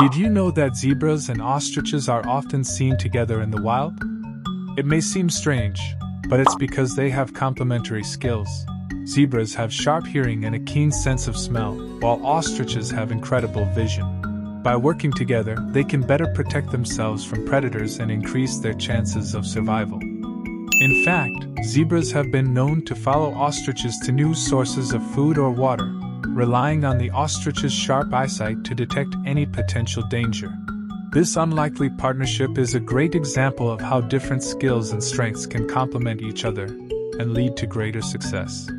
Did you know that zebras and ostriches are often seen together in the wild? It may seem strange, but it's because they have complementary skills. Zebras have sharp hearing and a keen sense of smell, while ostriches have incredible vision. By working together, they can better protect themselves from predators and increase their chances of survival. In fact, zebras have been known to follow ostriches to new sources of food or water, relying on the ostrich's sharp eyesight to detect any potential danger. This unlikely partnership is a great example of how different skills and strengths can complement each other and lead to greater success.